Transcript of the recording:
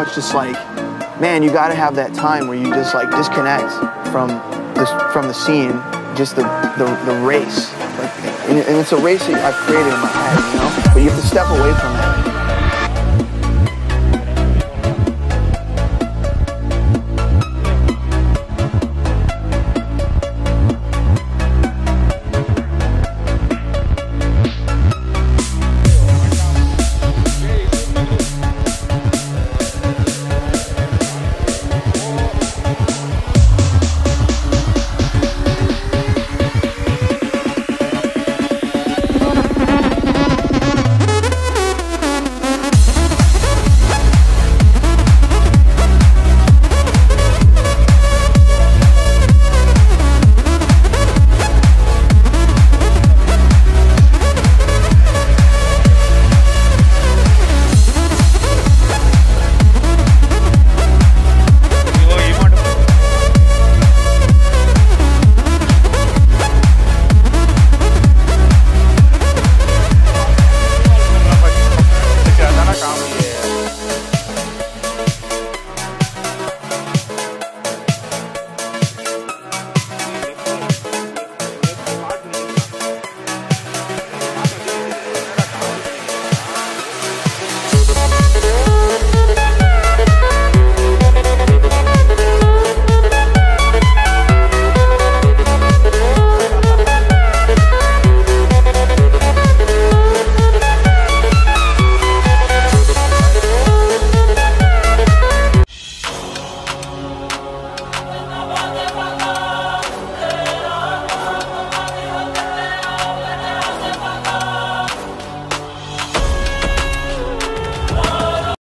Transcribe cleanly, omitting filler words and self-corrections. now it's just like, man, you gotta have that time where you just like disconnect from the scene, just the race. Like, and it's a race that I've created in my head, you know? But you have to step away from that.